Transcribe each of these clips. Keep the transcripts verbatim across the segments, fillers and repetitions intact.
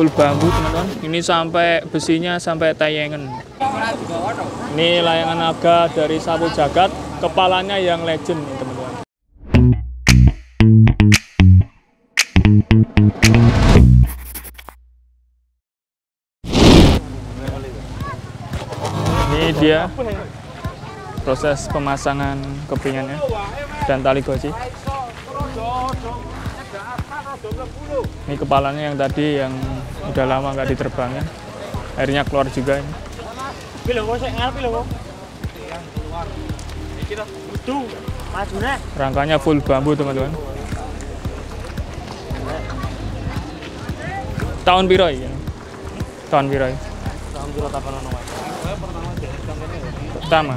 bol bambu teman-teman. Ini sampai besinya sampai tayengen. Ini layangan naga dari Sapu Jagad, kepalanya yang legend teman-teman. Ini dia proses pemasangan kepingannya dan tali goci. Ini kepalanya yang tadi yang udah lama nggak diterbangin, akhirnya keluar juga ini. Rangkanya full bambu teman-teman. Tahun piro iki? Tahun piro iki? Tahun piro pertama.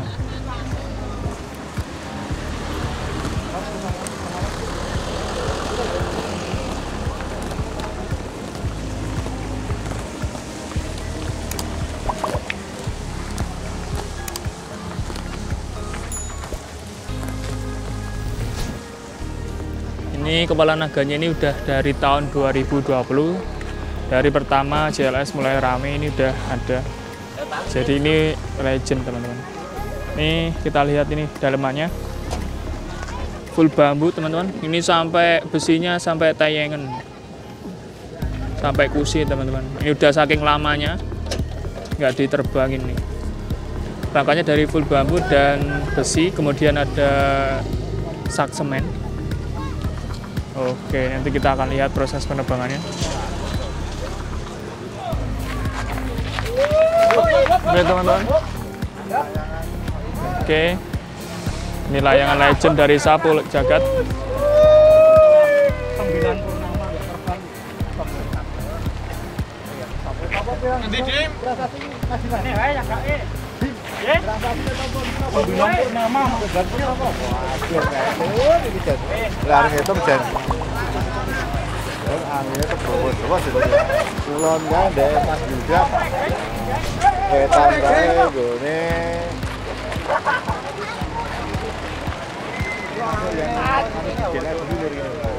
Ini kepala naganya ini udah dari tahun dua ribu dua puluh, dari pertama J L S mulai rame ini udah ada. Jadi ini legend teman-teman. Ini kita lihat ini dalemannya full bambu teman-teman. Ini sampai besinya sampai tayengen, sampai kusi teman-teman. Ini udah saking lamanya nggak diterbangin nih. Rangkanya dari full bambu dan besi, kemudian ada sak semen. Oke, nanti kita akan lihat proses penerbangannya. Oke teman-teman. Oke, ini layangan legend dari Sapu Jagad. Ini